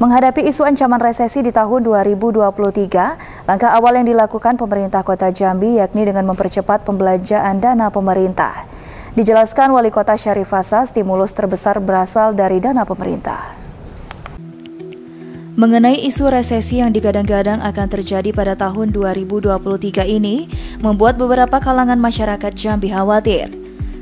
Menghadapi isu ancaman resesi di tahun 2023, langkah awal yang dilakukan pemerintah Kota Jambi yakni dengan mempercepat pembelanjaan dana pemerintah. Dijelaskan Wali Kota Syarif Fasha, stimulus terbesar berasal dari dana pemerintah. Mengenai isu resesi yang digadang-gadang akan terjadi pada tahun 2023 ini, membuat beberapa kalangan masyarakat Jambi khawatir.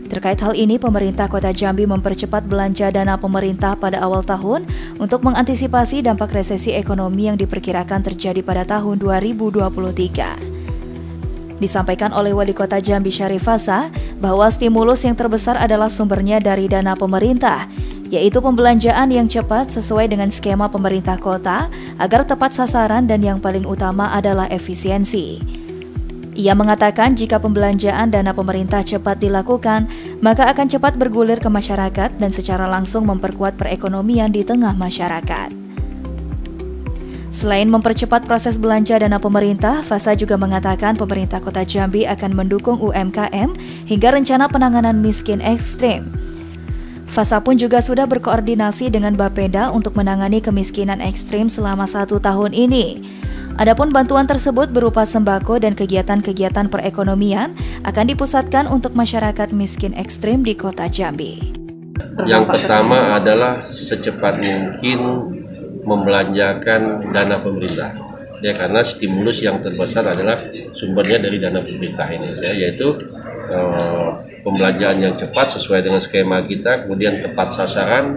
Terkait hal ini, pemerintah Kota Jambi mempercepat belanja dana pemerintah pada awal tahun untuk mengantisipasi dampak resesi ekonomi yang diperkirakan terjadi pada tahun 2023. Disampaikan oleh Wali Kota Jambi Syarif Fasha bahwa stimulus yang terbesar adalah sumbernya dari dana pemerintah, yaitu pembelanjaan yang cepat sesuai dengan skema pemerintah kota agar tepat sasaran dan yang paling utama adalah efisiensi. Ia mengatakan jika pembelanjaan dana pemerintah cepat dilakukan, maka akan cepat bergulir ke masyarakat dan secara langsung memperkuat perekonomian di tengah masyarakat. Selain mempercepat proses belanja dana pemerintah, Fasha juga mengatakan pemerintah Kota Jambi akan mendukung UMKM hingga rencana penanganan miskin ekstrim. Fasha pun juga sudah berkoordinasi dengan Bappeda untuk menangani kemiskinan ekstrim selama 1 tahun ini. Adapun bantuan tersebut berupa sembako dan kegiatan-kegiatan perekonomian akan dipusatkan untuk masyarakat miskin ekstrim di Kota Jambi. Yang pertama adalah secepat mungkin membelanjakan dana pemerintah. Ya, karena stimulus yang terbesar adalah sumbernya dari dana pemerintah ini, ya, yaitu pembelanjaan yang cepat sesuai dengan skema kita, kemudian tepat sasaran,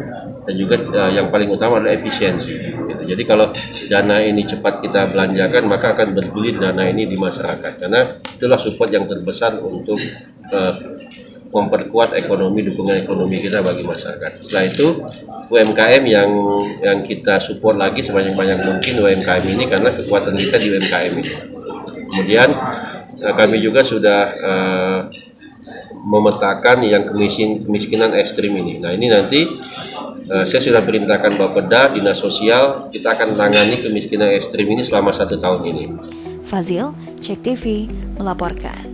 dan juga yang paling utama adalah efisiensi. Gitu. Jadi kalau dana ini cepat kita belanjakan, maka akan bergulir dana ini di masyarakat, karena itulah support yang terbesar untuk memperkuat ekonomi, dukungan ekonomi kita bagi masyarakat. Setelah itu UMKM yang kita support lagi sebanyak-banyak mungkin UMKM ini, karena kekuatan kita di UMKM ini. Kemudian kami juga sudah memetakan yang kemiskinan ekstrim ini. Nah, ini nanti saya sudah perintahkan Bappeda, Dinas Sosial, kita akan tangani kemiskinan ekstrim ini selama 1 tahun ini. Fazil, CTV melaporkan.